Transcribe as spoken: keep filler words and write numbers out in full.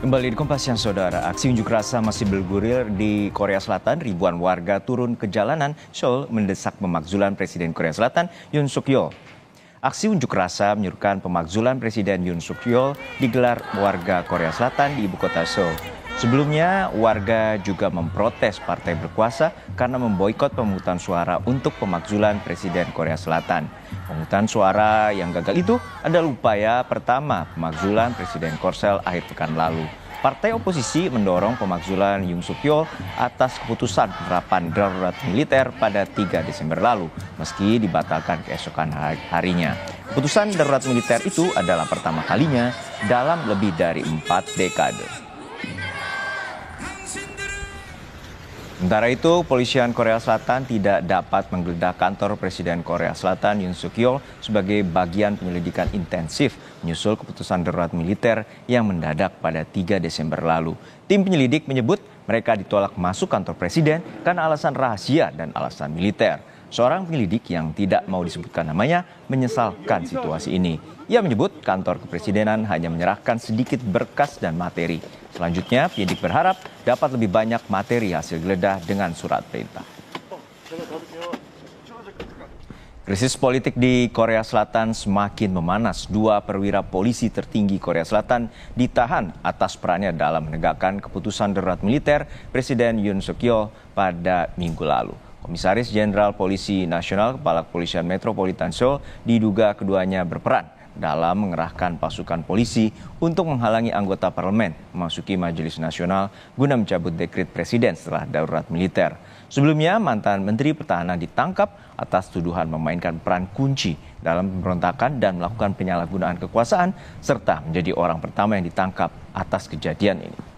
Kembali di Kompas Siang, Saudara. Aksi unjuk rasa masih bergulir di Korea Selatan. Ribuan warga turun ke jalanan Seoul mendesak pemakzulan Presiden Korea Selatan Yoon Suk-yeol. Aksi unjuk rasa menyuruhkan pemakzulan Presiden Yoon Suk-yeol digelar warga Korea Selatan di ibu kota Seoul. Sebelumnya, warga juga memprotes partai berkuasa karena memboikot pemungutan suara untuk pemakzulan Presiden Korea Selatan. Pemungutan suara yang gagal itu adalah upaya pertama pemakzulan Presiden Korsel akhir pekan lalu. Partai oposisi mendorong pemakzulan Yoon Suk-yeol atas keputusan penerapan darurat militer pada tiga Desember lalu, meski dibatalkan keesokan harinya. Keputusan darurat militer itu adalah pertama kalinya dalam lebih dari empat dekade. Sementara itu, kepolisian Korea Selatan tidak dapat menggeledah kantor Presiden Korea Selatan Yoon Suk-yeol sebagai bagian penyelidikan intensif menyusul keputusan darurat militer yang mendadak pada tiga Desember lalu. Tim penyelidik menyebut mereka ditolak masuk kantor Presiden karena alasan rahasia dan alasan militer. Seorang penyelidik yang tidak mau disebutkan namanya menyesalkan situasi ini. Ia menyebut kantor kepresidenan hanya menyerahkan sedikit berkas dan materi. Selanjutnya, penyidik berharap dapat lebih banyak materi hasil geledah dengan surat perintah. Krisis politik di Korea Selatan semakin memanas. Dua perwira polisi tertinggi Korea Selatan ditahan atas perannya dalam menegakkan keputusan darurat militer Presiden Yoon Suk-yeol pada minggu lalu. Komisaris Jenderal Polisi Nasional Kepala Kepolisian Metropolitan Seoul diduga keduanya berperan dalam mengerahkan pasukan polisi untuk menghalangi anggota parlemen memasuki Majelis Nasional guna mencabut dekret presiden setelah darurat militer. Sebelumnya, mantan Menteri Pertahanan ditangkap atas tuduhan memainkan peran kunci dalam pemberontakan dan melakukan penyalahgunaan kekuasaan serta menjadi orang pertama yang ditangkap atas kejadian ini.